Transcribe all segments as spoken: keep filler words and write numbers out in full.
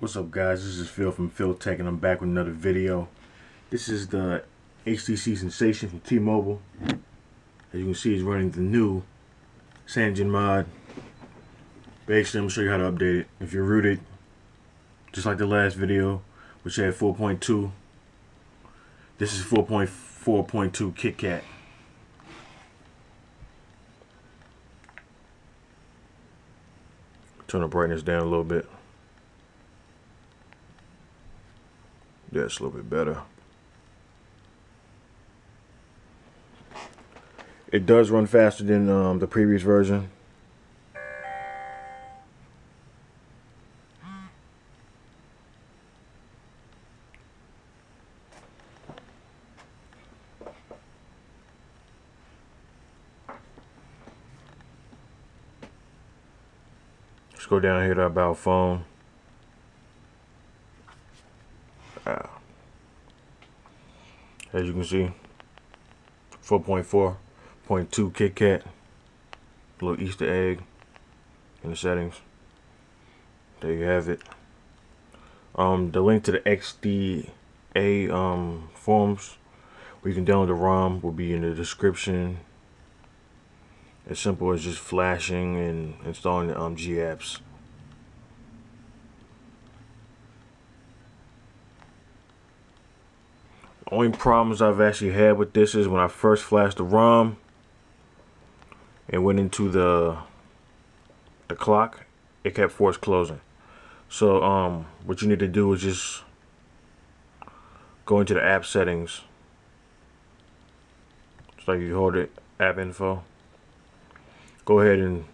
What's up, guys? This is Phil from Phil Tech, and I'm back with another video. This is the H T C Sensation from T-Mobile. As you can see, it's running the new CyanogenMod. Basically, I'm going to show you how to update it. If you're rooted, just like the last video, which had four point two, this is four point four point two KitKat. Turn the brightness down a little bit. That's a little bit better. It does run faster than um, the previous version. Let's go down here to About Phone. As you can see, four point four point two KitKat, little Easter egg in the settings. There you have it. Um, the link to the X D A um, forums where you can download the ROM will be in the description. As simple as just flashing and installing the um, G apps. Only problems I've actually had with this is when I first flashed the ROM and went into the the clock, it kept forced closing. So um, what you need to do is just go into the app settings. It's like you hold it, app info. Go ahead and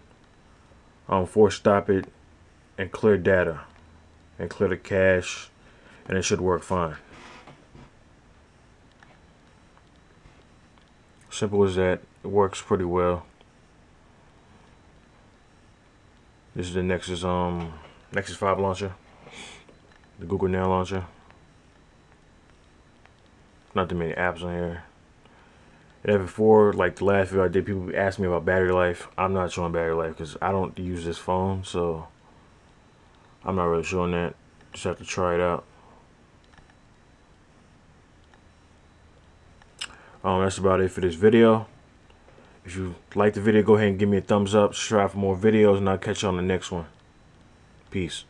um, force stop it and clear data and clear the cache, and it should work fine. Simple as that. It works pretty well. This is the Nexus um Nexus five launcher, the Google Now launcher. Not too many apps on here. And before, like the last video I did, people asked me about battery life. I'm not showing battery life because I don't use this phone, so I'm not really showing that. Just have to try it out. Um, that's about it for this video. If you like the video, go ahead and give me a thumbs up, subscribe for more videos, and I'll catch you on the next one. Peace.